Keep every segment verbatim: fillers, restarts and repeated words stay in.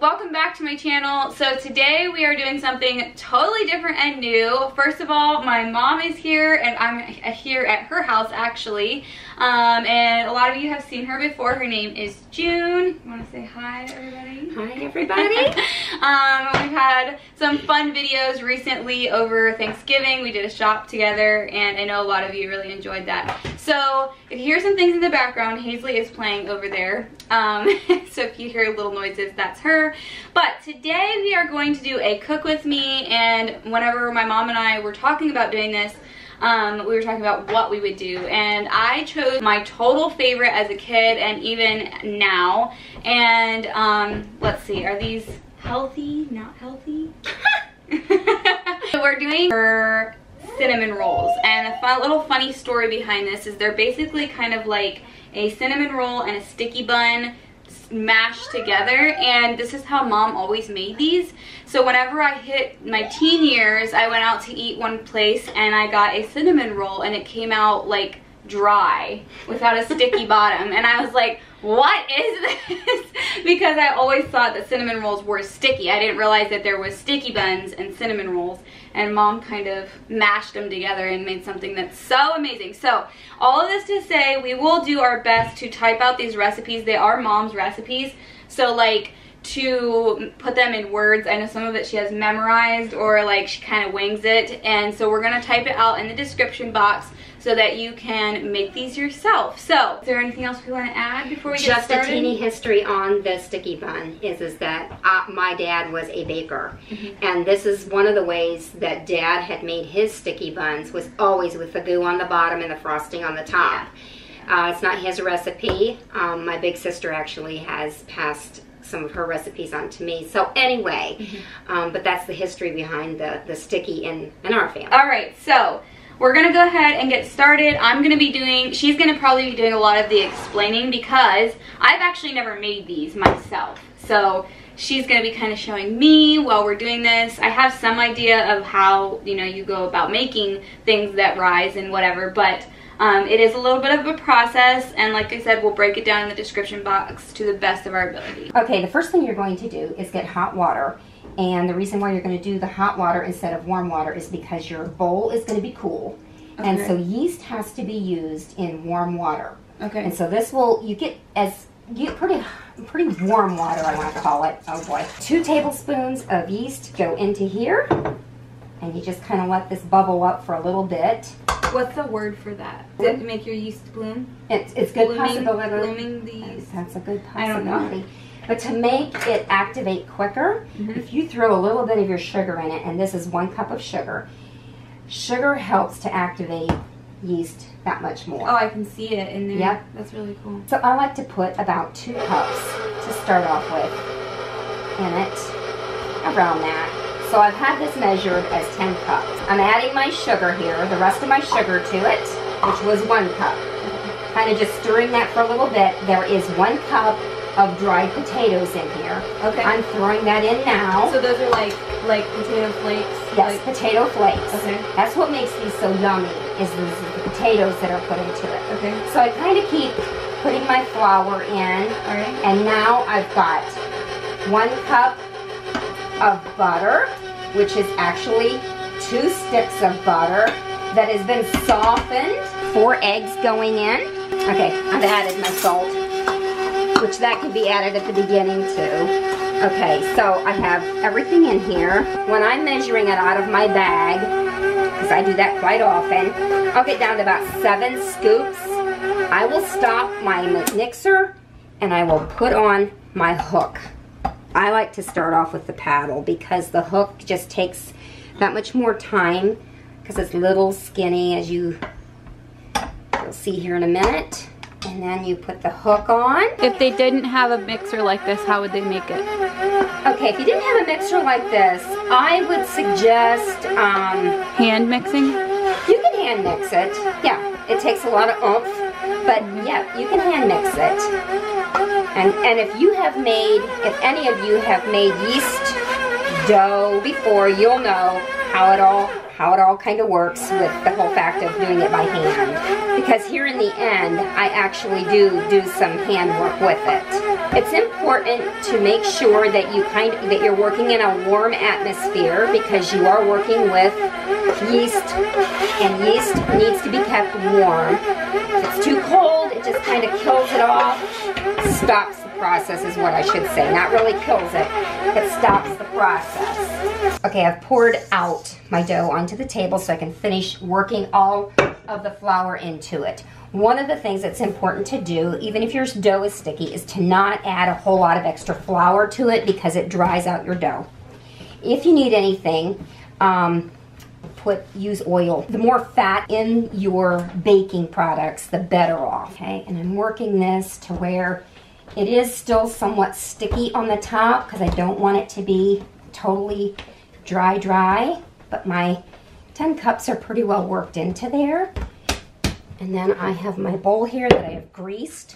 welcome back to my channel. So today we are doing something totally different and new. First of all, my mom is here and I'm here at her house actually. Um, and a lot of you have seen her before. Her name is June. You want to say hi to everybody? Hi everybody. um, we've had some fun videos recently over Thanksgiving. We did a shop together and I know a lot of you really enjoyed that. So if you hear some things in the background, Haisley is playing over there. Um, so if you hear little noises, that's her. But today we are going to do a cook with me, and whenever my mom and I were talking about doing this, um, we were talking about what we would do, and I chose my total favorite as a kid and even now. And um, let's see, are these healthy, not healthy? So we're doing her cinnamon rolls, and a fun, little funny story behind this is they're basically kind of like a cinnamon roll and a sticky bun mashed together, and this is how mom always made these. So whenever I hit my teen years, I went out to eat one place and I got a cinnamon roll and it came out like dry without a sticky bottom, and I was like, what is this? Because I always thought that cinnamon rolls were sticky. I didn't realize that there was sticky buns and cinnamon rolls, and mom kind of mashed them together and made something that's so amazing. So all of this to say, we will do our best to type out these recipes. They are mom's recipes, so like to put them in words. I know some of it she has memorized, or like she kind of wings it, and so we're gonna type it out in the description box so that you can make these yourself. So, is there anything else we want to add before we get started? Just a teeny history on the sticky bun is, is that uh, my dad was a baker. Mm-hmm. And this is one of the ways that dad had made his sticky buns, was always with the goo on the bottom and the frosting on the top. Yeah. Uh, it's not his recipe. Um, my big sister actually has passed some of her recipes on to me. So anyway, mm-hmm. um, but that's the history behind the, the sticky in, in our family. All right, so we're gonna go ahead and get started. I'm gonna be doing, she's gonna probably be doing a lot of the explaining because I've actually never made these myself. So she's gonna be kind of showing me while we're doing this. I have some idea of how, you know, you go about making things that rise and whatever, but um, it is a little bit of a process, and like I said, we'll break it down in the description box to the best of our ability. Okay, the first thing you're going to do is get hot water. And the reason why you're going to do the hot water instead of warm water is because your bowl is going to be cool. Okay. And so yeast has to be used in warm water. Okay. And so this will, you get as, you get pretty, pretty warm water, I want to call it. Oh boy. Two tablespoons of yeast go into here. And you just kind of let this bubble up for a little bit. What's the word for that? Does it make your yeast bloom? It's, it's good blooming, possibility. Blooming the yeast. That's a good possibility. I don't know. But to make it activate quicker, mm-hmm. if you throw a little bit of your sugar in it, and this is one cup of sugar, sugar helps to activate yeast that much more. Oh, I can see it in there. Yep. That's really cool. So I like to put about two cups to start off with in it, around that. So I've had this measured as ten cups. I'm adding my sugar here, the rest of my sugar to it, which was one cup. Kind of just stirring that for a little bit. There is one cup of dried potatoes in here. Okay. I'm throwing that in now. So those are like like potato flakes? Yes, like potato flakes. Okay. That's what makes these so yummy, is these potatoes that are put into it. Okay. So I kind of keep putting my flour in. All right. And now I've got one cup of butter, which is actually two sticks of butter that has been softened. Four eggs going in. Okay, I've added my salt, which that could be added at the beginning too. Okay, so I have everything in here. When I'm measuring it out of my bag, because I do that quite often, I'll get down to about seven scoops. I will stop my mixer and I will put on my hook. I like to start off with the paddle because the hook just takes that much more time because it's little skinny, as you, you'll see here in a minute. And then you put the hook on. If they didn't have a mixer like this, how would they make it? Okay, if you didn't have a mixer like this, I would suggest um, hand mixing. You can hand mix it. Yeah, it takes a lot of oomph, but yeah, you can hand mix it. And and if you have made, if any of you have made yeast dough before, you'll know how it all. how it all kind of works with the whole fact of doing it by hand. Because here in the end, I actually do do some hand work with it. It's important to make sure that you kind of, that you're working in a warm atmosphere, because you are working with yeast, and yeast needs to be kept warm. If it's too cold, it just kind of kills it off, stops the process is what I should say. Not really kills it, it stops the process. Okay, I've poured out my dough onto the table so I can finish working all of the flour into it. One of the things that's important to do, even if your dough is sticky, is to not add a whole lot of extra flour to it, because it dries out your dough. If you need anything, um, put use oil. The more fat in your baking products, the better off. Okay, and I'm working this to where it is still somewhat sticky on the top, because I don't want it to be totally dry, dry, but my ten cups are pretty well worked into there. And then I have my bowl here that I have greased.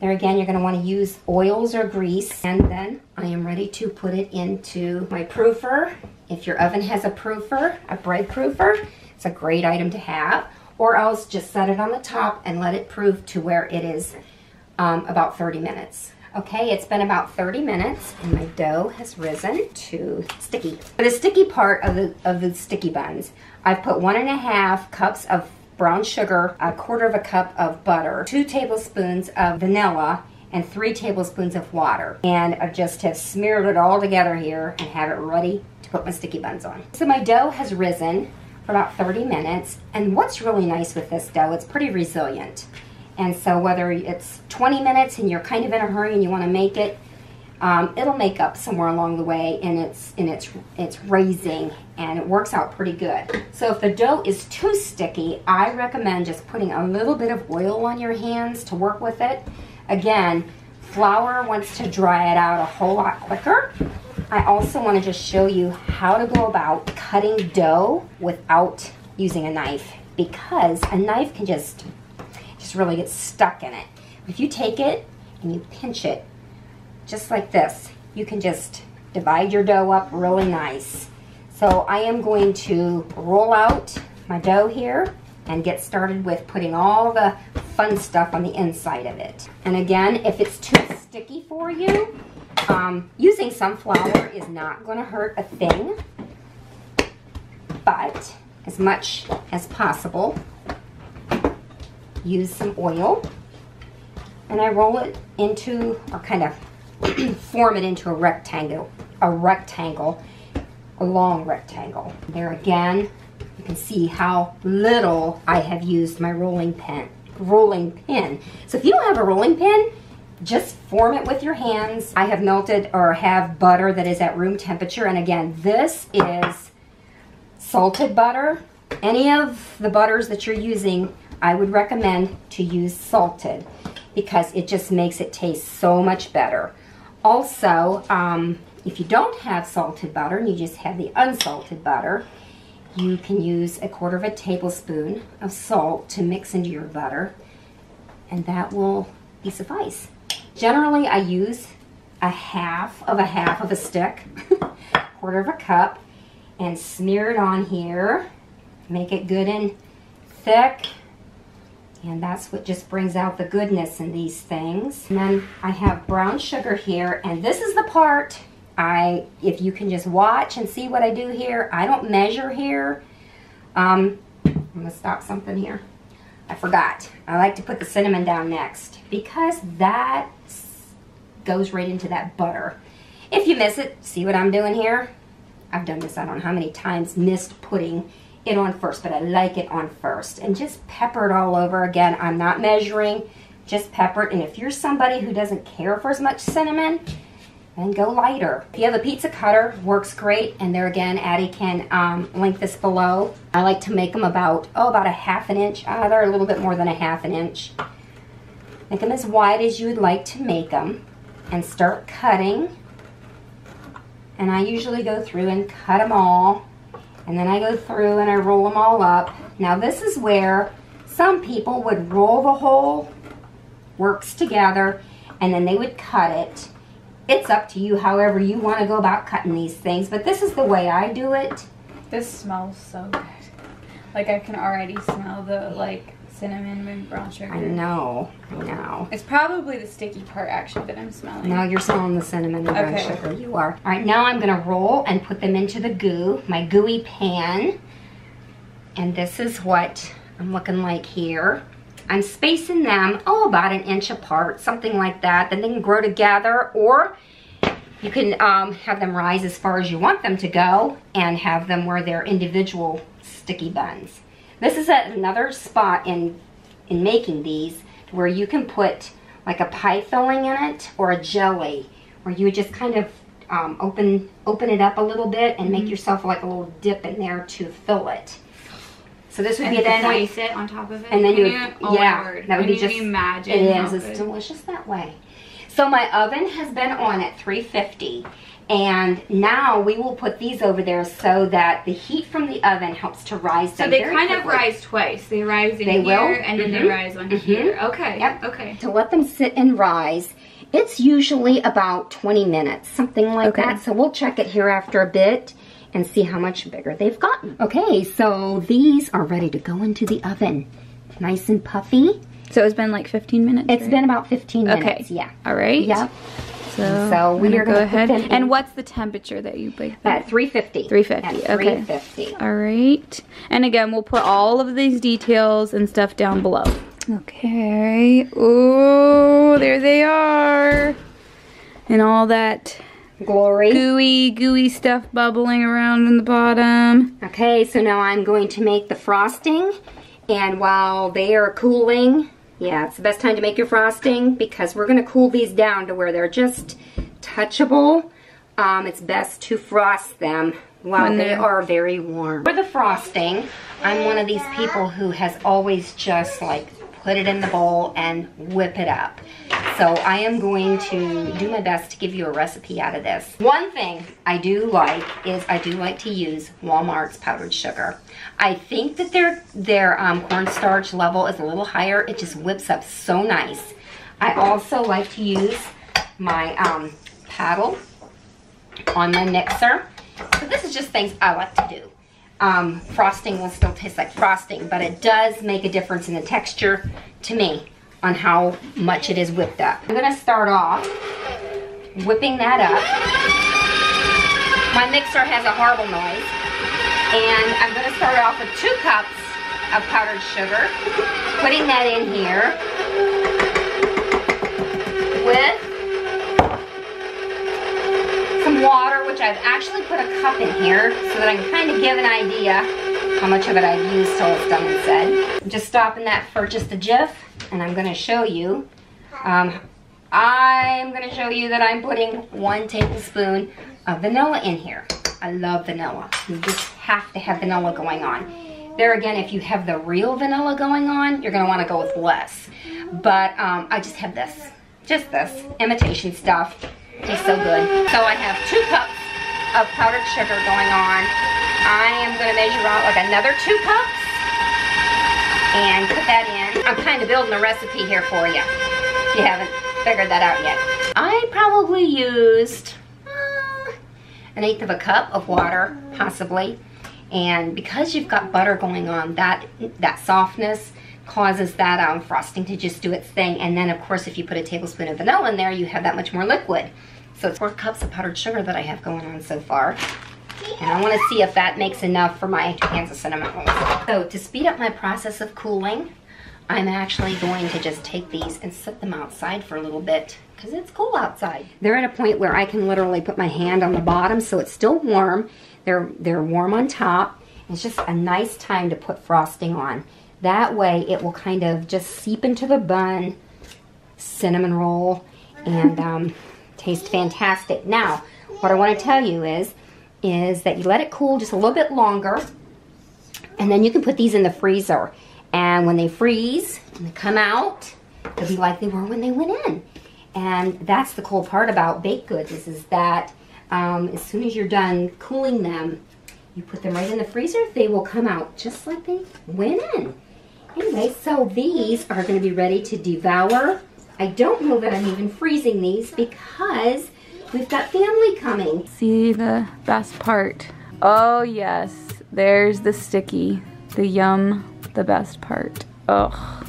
There again, you're gonna wanna use oils or grease. And then I am ready to put it into my proofer. If your oven has a proofer, a bread proofer, it's a great item to have. Or else just set it on the top and let it proof to where it is um, about thirty minutes. Okay, it's been about thirty minutes, and my dough has risen to sticky. For the sticky part of the, of the sticky buns, I've put one and a half cups of brown sugar, a quarter of a cup of butter, two tablespoons of vanilla, and three tablespoons of water. And I just have smeared it all together here and have it ready to put my sticky buns on. So my dough has risen for about thirty minutes, and what's really nice with this dough, it's pretty resilient. And so whether it's twenty minutes and you're kind of in a hurry and you want to make it, um, it'll make up somewhere along the way in its, in its, its raising, and it works out pretty good. So if the dough is too sticky, I recommend just putting a little bit of oil on your hands to work with it. Again, flour wants to dry it out a whole lot quicker. I also want to just show you how to go about cutting dough without using a knife, because a knife can just... really gets stuck in it. If you take it and you pinch it just like this, you can just divide your dough up really nice. So I am going to roll out my dough here and get started with putting all the fun stuff on the inside of it. And again, if it's too sticky for you, um, using some flour is not going to hurt a thing, but as much as possible, use some oil. And I roll it into, or kind of form it into a rectangle, a rectangle, a long rectangle. There again, you can see how little I have used my rolling pin, rolling pin. So if you don't have a rolling pin, just form it with your hands. I have melted or have butter that is at room temperature. And again, this is salted butter. Any of the butters that you're using, I would recommend to use salted, because it just makes it taste so much better. Also, um, if you don't have salted butter and you just have the unsalted butter, you can use a quarter of a tablespoon of salt to mix into your butter, and that will be suffice. Generally, I use a half of a half of a stick, quarter of a cup, and smear it on here. Make it good and thick. And that's what just brings out the goodness in these things. And then I have brown sugar here, and this is the part I, if you can just watch and see what I do here, I don't measure here. Um, I'm gonna stop something here. I forgot. I like to put the cinnamon down next, because that goes right into that butter. If you miss it, see what I'm doing here? I've done this, I don't know how many times, missed putting it on first, but I like it on first. And just pepper it all over. Again, I'm not measuring, just pepper it. And if you're somebody who doesn't care for as much cinnamon, then go lighter. If you have a pizza cutter, works great. And there again, Addie can um, link this below. I like to make them about, oh, about a half an inch. Uh, they're a little bit more than a half an inch. Make them as wide as you would like to make them, and start cutting. And I usually go through and cut them all. And then I go through and I roll them all up. Now this is where some people would roll the whole works together, and then they would cut it. It's up to you however you want to go about cutting these things, but this is the way I do it. This smells so good. Like I can already smell the like cinnamon mint brown sugar. I know, I know. It's probably the sticky part actually that I'm smelling. No, you're smelling the cinnamon and brown okay. sugar. You are. All right, now I'm gonna roll and put them into the goo, my gooey pan. And this is what I'm looking like here. I'm spacing them, oh, about an inch apart, something like that. Then they can grow together, or you can um, have them rise as far as you want them to go and have them where they're individual sticky buns. This is at another spot in, in making these where you can put like a pie filling in it or a jelly, where you just kind of um, open, open it up a little bit and mm-hmm. make yourself like a little dip in there to fill it. So this would and be then the place it on top of it, and then you, would, oh yeah, word. that would be just magic. It is, it's good. delicious that way. So my oven has been on at three fifty, and now we will put these over there so that the heat from the oven helps to rise. So they kind quickly. of rise twice. They rise in they here, will. and mm-hmm. then they rise on mm-hmm. here. Okay. Yep. Okay. To let them sit and rise, it's usually about twenty minutes, something like okay. that. So we'll check it here after a bit and see how much bigger they've gotten. Okay, so these are ready to go into the oven. Nice and puffy. So it's been like fifteen minutes? It's right? been about fifteen minutes, okay. yeah. All right. Yep. So, so we are gonna go ahead. And what's the temperature that you bake them? At three fifty. three fifty, at okay. three fifty. All right. And again, we'll put all of these details and stuff down below. Okay. Ooh, there they are. And all that glory. Gooey, gooey stuff bubbling around in the bottom. Okay, so now I'm going to make the frosting. And while they are cooling, yeah, it's the best time to make your frosting because we're going to cool these down to where they're just touchable. Um, it's best to frost them while when they are very warm. For the frosting, I'm one of these people who has always just like put it in the bowl and whip it up. So I am going to do my best to give you a recipe out of this. One thing I do like is I do like to use Walmart's powdered sugar. I think that their, their um, cornstarch level is a little higher. It just whips up so nice. I also like to use my um, paddle on my mixer. So this is just things I like to do. Um, frosting will still taste like frosting, but it does make a difference in the texture to me on how much it is whipped up. I'm gonna start off whipping that up. My mixer has a horrible noise, and I'm gonna start off with two cups of powdered sugar, putting that in here with some water, which I've actually put a cup in here so that I can kind of give an idea how much of it I've used till it's done and said. I'm just stopping that for just a jiff, and I'm going to show you. Um, I'm going to show you that I'm putting one tablespoon of vanilla in here. I love vanilla. You just have to have vanilla going on. There again, if you have the real vanilla going on, you're going to want to go with less. But um, I just have this, just this imitation stuff. Tastes so good. So I have two cups of powdered sugar going on. I am going to measure out like another two cups and put that in. I'm kind of building a recipe here for you if you haven't figured that out yet. I probably used uh, an eighth of a cup of water, possibly. And because you've got butter going on, that, that softness causes that um, frosting to just do its thing. And then, of course, if you put a tablespoon of vanilla in there, you have that much more liquid. So it's four cups of powdered sugar that I have going on so far. And I want to see if that makes enough for my cans of cinnamon rolls. So to speed up my process of cooling, I'm actually going to just take these and set them outside for a little bit because it's cool outside. They're at a point where I can literally put my hand on the bottom so it's still warm. They're, they're warm on top. It's just a nice time to put frosting on. That way it will kind of just seep into the bun, cinnamon roll, and um, taste fantastic. Now, what I want to tell you is, is that you let it cool just a little bit longer, and then you can put these in the freezer. And when they freeze and they come out, they'll be like they were when they went in. And that's the cool part about baked goods is, is that um, as soon as you're done cooling them, you put them right in the freezer, they will come out just like they went in. Anyway, so these are going to be ready to devour. I don't know that I'm even freezing these because we've got family coming. See the best part. Oh yes, there's the sticky, the yum, the best part. Ugh.